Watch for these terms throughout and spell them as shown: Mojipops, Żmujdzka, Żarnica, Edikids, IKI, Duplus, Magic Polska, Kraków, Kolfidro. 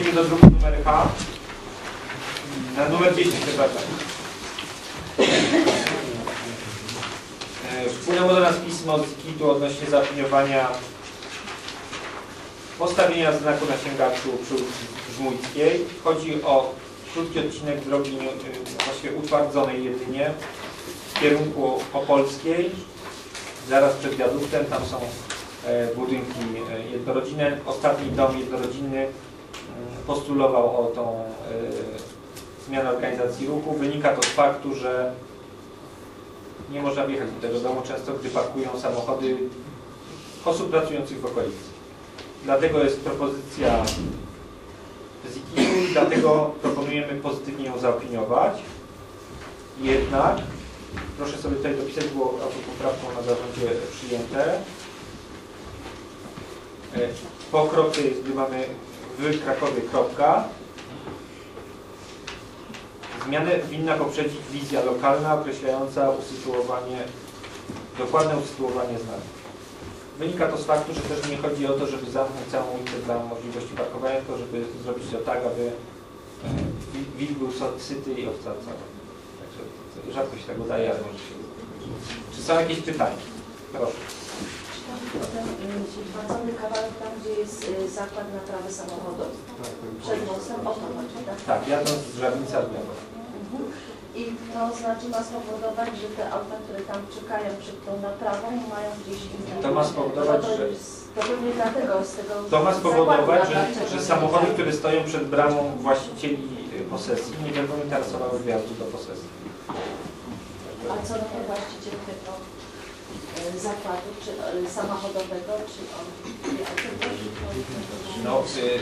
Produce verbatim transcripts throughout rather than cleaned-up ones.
Idziemy do druku numer H na numer dziesięć, przepraszam. Wpłynęło do nas pismo od kitu odnośnie zaopiniowania postawienia znaku na sięgaczu przy ulicy Żmujdzkiej. Chodzi o krótki odcinek drogi właściwie utwardzonej jedynie w kierunku opolskiej. Zaraz przed wiaduktem, tam są budynki jednorodzinne. Ostatni dom jednorodzinny postulował o tą y, zmianę organizacji ruchu. Wynika to z faktu, że nie można wjechać do tego domu często, gdy parkują samochody osób pracujących w okolicy. Dlatego jest propozycja z I K I, dlatego proponujemy pozytywnie ją zaopiniować. Jednak, proszę sobie tutaj dopisać, było autopoprawką na zarządzie przyjęte. Y, po kropce jest, gdy mamy w Krakowie kropka. Zmianę winna poprzedzić wizja lokalna określająca usytuowanie, dokładne usytuowanie znaku. Wynika to z faktu, że też nie chodzi o to, żeby zamknąć całą ulicę dla możliwości parkowania, tylko żeby zrobić to tak, aby wilk był syty i owca cała. Także rzadko się tego daje, ale może się. Czy są jakieś pytania? Proszę. Wracamy kawałek tam, gdzie jest zakład naprawy samochodów. Przed mostem, o to chodzi, tak? Tak, jadą z Żarnica w lewo. Mhm. I to znaczy ma spowodować, że te auta, które tam czekają przed tą naprawą, mają gdzieś inne. To ma spowodować, to, to, że... To pewnie dlatego, z tego... To ma spowodować, że, że samochody, które stoją przed bramą właścicieli posesji, nie będą interesowały wjazdu do posesji. A co do tego właściciel tego zakładu, czy samochodowego, czy on... No, y...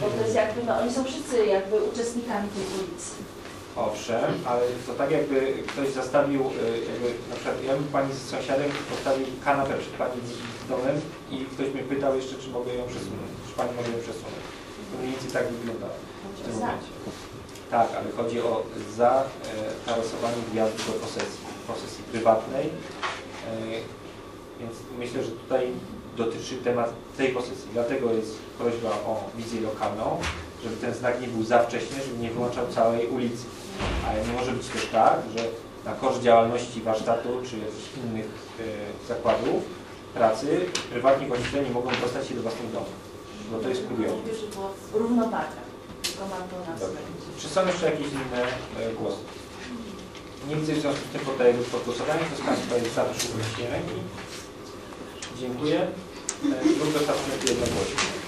Bo to jest jakby, no oni są wszyscy jakby uczestnikami tej ulicy. Owszem, ale to tak jakby ktoś zastawił, jakby na przykład ja bym pani z sąsiadem postawił kanapę przed pani z domem i ktoś mnie pytał jeszcze, czy mogę ją przesunąć, czy pani może ją przesunąć. To mniej więcej tak wygląda w tym momencie. Tak, ale chodzi o zatarysowanie wjazdu do posesji, posesji prywatnej. Więc myślę, że tutaj dotyczy temat tej posesji. Dlatego jest prośba o wizję lokalną, żeby ten znak nie był za wcześnie, żeby nie wyłączał całej ulicy. Ale nie może być też tak, że na koszt działalności warsztatu czy innych y, zakładów pracy prywatni właściciele nie mogą dostać się do własnych domów. Bo to jest kuriozum. Równowaga. Czy są jeszcze jakieś inne y, głosy? Nie widzę, w związku z tym poddaję pod głosowanie. Kto z Państwa jest za, proszę o podniesienie ręki. Dziękuję. Był dostarczony jednogłośnie.